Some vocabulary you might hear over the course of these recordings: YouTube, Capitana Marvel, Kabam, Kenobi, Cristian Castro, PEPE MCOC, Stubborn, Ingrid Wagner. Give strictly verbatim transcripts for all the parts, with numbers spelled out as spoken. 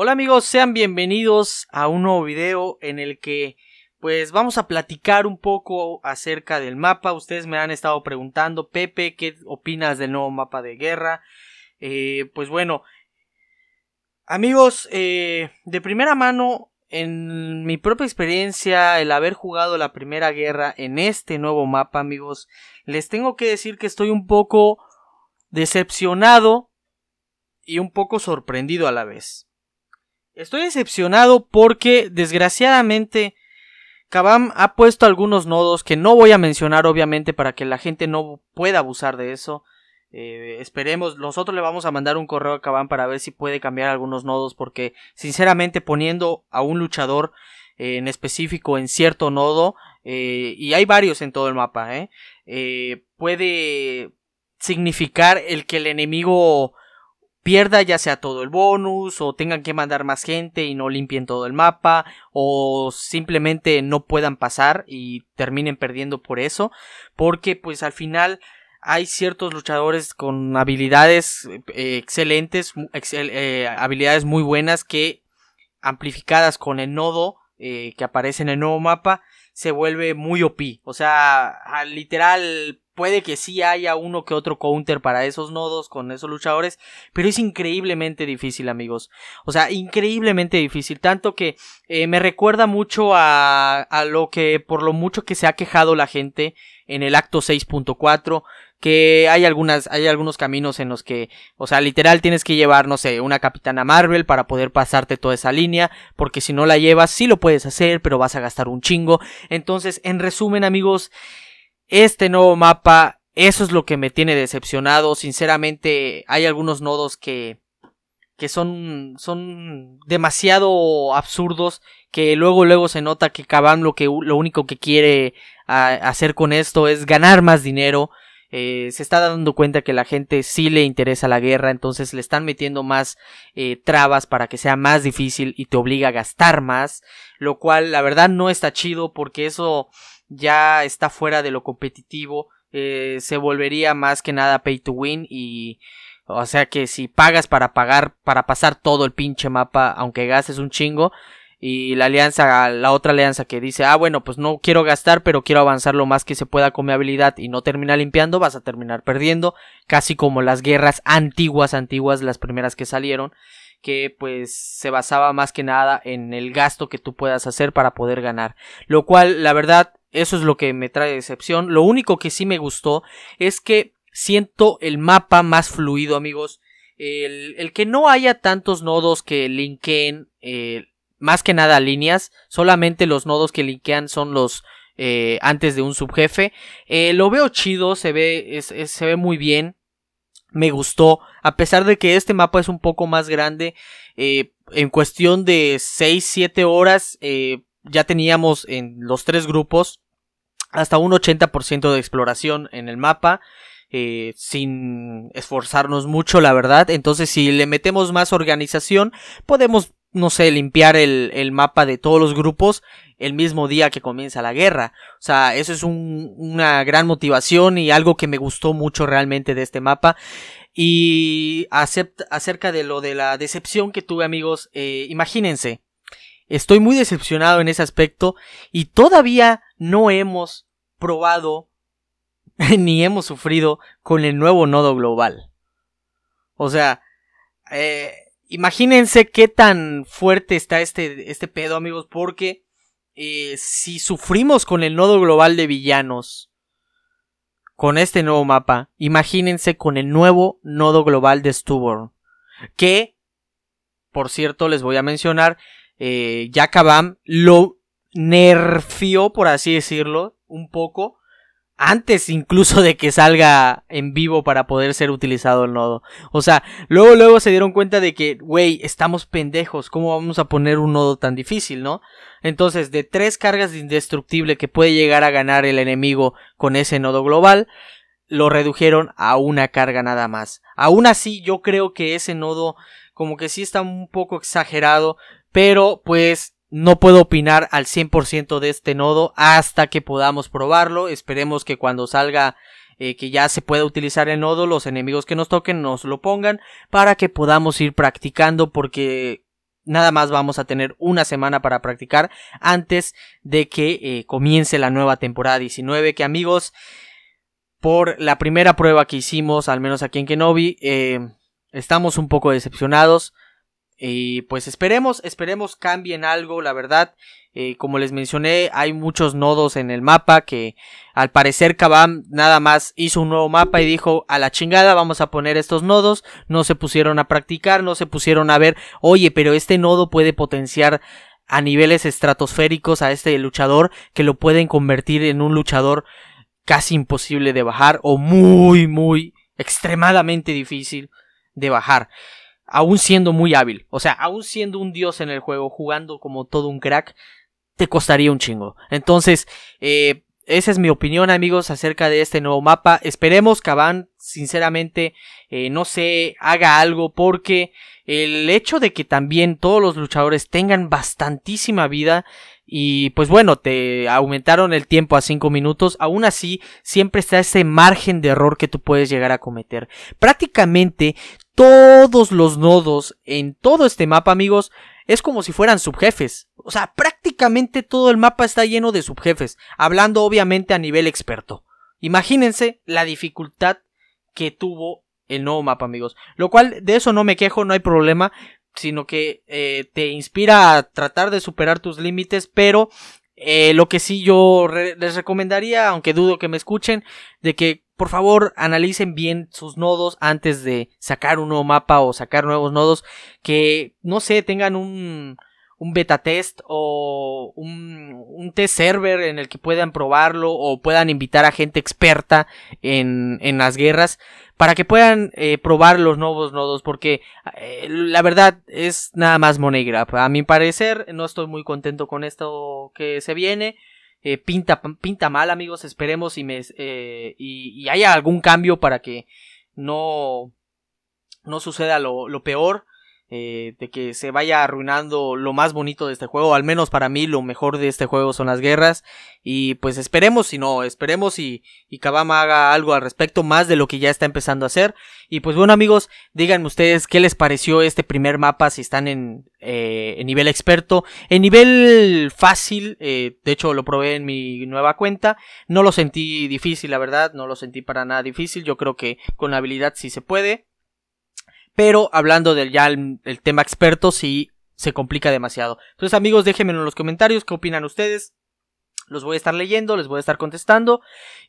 Hola amigos, sean bienvenidos a un nuevo video en el que pues vamos a platicar un poco acerca del mapa. Ustedes me han estado preguntando, Pepe, ¿qué opinas del nuevo mapa de guerra? Eh, pues bueno, amigos, eh, de primera mano, en mi propia experiencia, el haber jugado la primera guerra en este nuevo mapa, amigos, les tengo que decir que estoy un poco decepcionado y un poco sorprendido a la vez. Estoy decepcionado porque desgraciadamente Kabam ha puesto algunos nodos que no voy a mencionar obviamente para que la gente no pueda abusar de eso. Eh, esperemos, nosotros le vamos a mandar un correo a Kabam para ver si puede cambiar algunos nodos, porque sinceramente poniendo a un luchador eh, en específico en cierto nodo, eh, y hay varios en todo el mapa, eh, eh, puede significar el que el enemigo pierda ya sea todo el bonus, o tengan que mandar más gente y no limpien todo el mapa, o simplemente no puedan pasar y terminen perdiendo por eso, porque pues al final hay ciertos luchadores con habilidades eh, excelentes, excel, eh, habilidades muy buenas que amplificadas con el nodo eh, que aparece en el nuevo mapa se vuelve muy O P, o sea, literal. Puede que sí haya uno que otro counter para esos nodos con esos luchadores, pero es increíblemente difícil, amigos. O sea, increíblemente difícil. Tanto que eh, me recuerda mucho a, a lo que, por lo mucho que se ha quejado la gente en el acto seis punto cuatro, que hay algunas, hay algunos caminos en los que, o sea, literal tienes que llevar, no sé, una Capitana Marvel para poder pasarte toda esa línea, porque si no la llevas, sí lo puedes hacer, pero vas a gastar un chingo. Entonces, en resumen, amigos, este nuevo mapa, eso es lo que me tiene decepcionado. Sinceramente, hay algunos nodos que, que son, son demasiado absurdos, que luego luego se nota que Kabam lo, que, lo único que quiere a, hacer con esto es ganar más dinero. Eh, se está dando cuenta que la gente sí le interesa la guerra, entonces le están metiendo más eh, trabas para que sea más difícil y te obliga a gastar más, lo cual la verdad no está chido, porque eso ya está fuera de lo competitivo. Eh, se volvería más que nada pay to win, y o sea que si pagas para pagar para pasar todo el pinche mapa aunque gastes un chingo, y la alianza, la otra alianza que dice, ah bueno, pues no quiero gastar pero quiero avanzar lo más que se pueda con mi habilidad y no terminar limpiando, vas a terminar perdiendo, casi como las guerras antiguas antiguas, las primeras que salieron, que pues se basaba más que nada en el gasto que tú puedas hacer para poder ganar, lo cual la verdad eso es lo que me trae decepción. Lo único que sí me gustó es que siento el mapa más fluido, amigos. El, el que no haya tantos nodos que linkeen, eh, más que nada líneas. Solamente los nodos que linkean son los eh, antes de un subjefe. Eh, lo veo chido, se ve, es, es, se ve muy bien. Me gustó, a pesar de que este mapa es un poco más grande. Eh, en cuestión de seis siete horas eh, ya teníamos en los tres grupos hasta un ochenta por ciento de exploración en el mapa, eh, sin esforzarnos mucho, la verdad. Entonces, si le metemos más organización, podemos, no sé, limpiar el, el mapa de todos los grupos el mismo día que comienza la guerra. O sea, eso es un, una gran motivación y algo que me gustó mucho realmente de este mapa. Y acepta, acerca de lo de la decepción que tuve, amigos, eh, imagínense. Estoy muy decepcionado en ese aspecto y todavía no hemos probado ni hemos sufrido con el nuevo nodo global. O sea, eh, imagínense qué tan fuerte está este, este pedo, amigos, porque eh, si sufrimos con el nodo global de villanos con este nuevo mapa, imagínense con el nuevo nodo global de Stubborn, que, por cierto, les voy a mencionar. Eh, ya Kabam lo nerfeó, por así decirlo, un poco antes incluso de que salga en vivo para poder ser utilizado el nodo. O sea, luego luego se dieron cuenta de que, güey, estamos pendejos, ¿cómo vamos a poner un nodo tan difícil, no? Entonces, de tres cargas de indestructible que puede llegar a ganar el enemigo con ese nodo global, lo redujeron a una carga nada más. Aún así, yo creo que ese nodo como que sí está un poco exagerado, pero pues no puedo opinar al cien por ciento de este nodo hasta que podamos probarlo. Esperemos que cuando salga, eh, que ya se pueda utilizar el nodo, los enemigos que nos toquen nos lo pongan para que podamos ir practicando, porque nada más vamos a tener una semana para practicar antes de que eh, comience la nueva temporada diecinueve, que amigos, por la primera prueba que hicimos, al menos aquí en Kenobi, eh, estamos un poco decepcionados. Y pues esperemos, esperemos cambien algo, la verdad. Eh, como les mencioné, hay muchos nodos en el mapa que al parecer Kabam nada más hizo un nuevo mapa y dijo a la chingada vamos a poner estos nodos. No se pusieron a practicar, no se pusieron a ver, oye, pero este nodo puede potenciar a niveles estratosféricos a este luchador que lo pueden convertir en un luchador casi imposible de bajar o muy, muy, extremadamente difícil de bajar. Aún siendo muy hábil, o sea, aún siendo un dios en el juego, jugando como todo un crack, te costaría un chingo. Entonces, eh, esa es mi opinión, amigos, acerca de este nuevo mapa. Esperemos que Kabam, sinceramente, eh, no sé, haga algo, porque el hecho de que también todos los luchadores tengan bastantísima vida, y pues bueno, te aumentaron el tiempo a cinco minutos, aún así, siempre está ese margen de error que tú puedes llegar a cometer. Prácticamente todos los nodos en todo este mapa, amigos, es como si fueran subjefes. O sea, prácticamente todo el mapa está lleno de subjefes, hablando obviamente a nivel experto. Imagínense la dificultad que tuvo el nuevo mapa, amigos. Lo cual, de eso no me quejo, no hay problema, sino que eh, te inspira a tratar de superar tus límites, pero eh, lo que sí yo re- les recomendaría, aunque dudo que me escuchen, de que por favor, analicen bien sus nodos antes de sacar un nuevo mapa o sacar nuevos nodos. Que, no sé, tengan un, un beta test o un, un test server en el que puedan probarlo o puedan invitar a gente experta en, en las guerras para que puedan eh, probar los nuevos nodos. Porque eh, la verdad es nada más monegra. A mi parecer, no estoy muy contento con esto que se viene. Eh, pinta, pinta mal, amigos. Esperemos y, me, eh, y, y haya algún cambio para que no, no suceda lo, lo peor, eh, de que se vaya arruinando lo más bonito de este juego. Al menos para mí lo mejor de este juego son las guerras. Y pues esperemos y no, esperemos y, y Kabam haga algo al respecto, más de lo que ya está empezando a hacer. Y pues bueno, amigos, díganme ustedes qué les pareció este primer mapa, si están en, eh, en nivel experto, en nivel fácil. eh, de hecho lo probé en mi nueva cuenta, no lo sentí difícil, la verdad, no lo sentí para nada difícil. Yo creo que con la habilidad sí se puede, pero hablando del ya el, el tema experto sí se complica demasiado. Entonces, amigos, déjenmelo en los comentarios, qué opinan ustedes. Los voy a estar leyendo, les voy a estar contestando.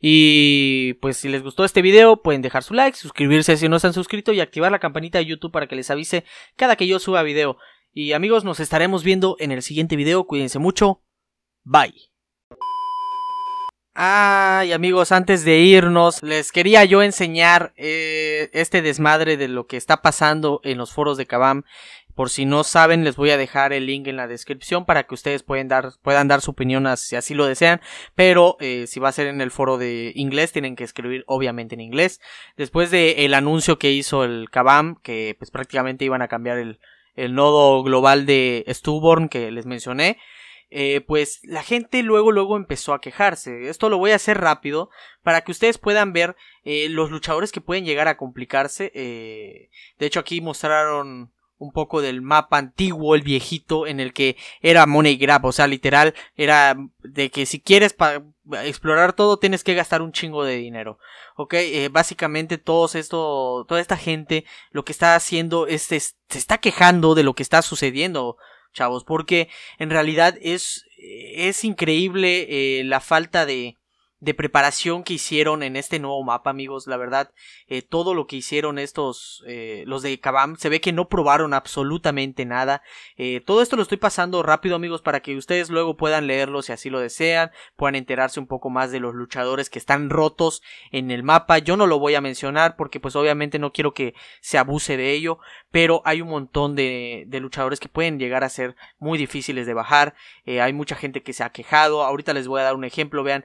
Y pues si les gustó este video pueden dejar su like, suscribirse si no se han suscrito y activar la campanita de YouTube para que les avise cada que yo suba video. Y amigos, nos estaremos viendo en el siguiente video. Cuídense mucho. Bye. Ay, amigos, antes de irnos les quería yo enseñar eh, este desmadre de lo que está pasando en los foros de Kabam. Por si no saben, les voy a dejar el link en la descripción para que ustedes pueden dar, puedan dar su opinión si así lo desean. Pero eh, si va a ser en el foro de inglés, tienen que escribir obviamente en inglés. Después del anuncio que hizo el Kabam, que pues prácticamente iban a cambiar el, el nodo global de Stubborn que les mencioné. Eh, pues la gente luego luego empezó a quejarse. Esto lo voy a hacer rápido para que ustedes puedan ver eh, los luchadores que pueden llegar a complicarse. Eh, de hecho aquí mostraron un poco del mapa antiguo, el viejito, en el que era money grab, o sea, literal, era de que si quieres para explorar todo tienes que gastar un chingo de dinero, ¿ok? Eh, básicamente todos esto, toda esta gente lo que está haciendo es, es se está quejando de lo que está sucediendo, chavos, porque en realidad es, es increíble eh, la falta de... de preparación que hicieron en este nuevo mapa, amigos. La verdad, eh, todo lo que hicieron estos, eh, los de Kabam, se ve que no probaron absolutamente nada. eh, todo esto lo estoy pasando rápido, amigos, para que ustedes luego puedan leerlo si así lo desean, puedan enterarse un poco más de los luchadores que están rotos en el mapa. Yo no lo voy a mencionar porque pues obviamente no quiero que se abuse de ello, pero hay un montón de, de luchadores que pueden llegar a ser muy difíciles de bajar. eh, hay mucha gente que se ha quejado. Ahorita les voy a dar un ejemplo, vean.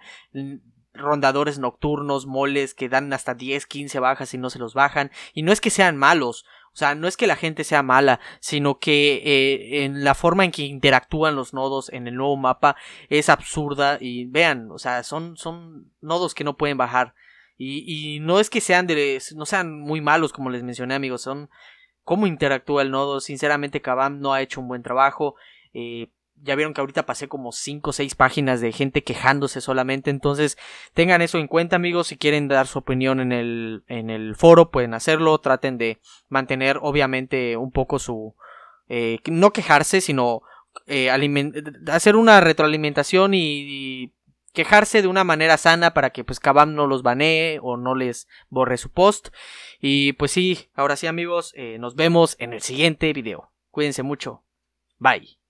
Rondadores nocturnos, moles que dan hasta diez, quince bajas y no se los bajan. Y no es que sean malos, o sea, no es que la gente sea mala, sino que eh, en la forma en que interactúan los nodos en el nuevo mapa es absurda. Y vean, o sea, son, son nodos que no pueden bajar. Y, y no es que sean de, no sean muy malos, como les mencioné, amigos, son cómo interactúa el nodo. Sinceramente, Kabam no ha hecho un buen trabajo. Eh, ya vieron que ahorita pasé como cinco o seis páginas de gente quejándose solamente. Entonces tengan eso en cuenta, amigos. Si quieren dar su opinión en el, en el foro, pueden hacerlo. Traten de mantener obviamente un poco su... Eh, no quejarse, sino eh, hacer una retroalimentación y, y quejarse de una manera sana para que pues Kabam no los banee o no les borre su post. Y pues sí, ahora sí, amigos, eh, nos vemos en el siguiente video. Cuídense mucho. Bye.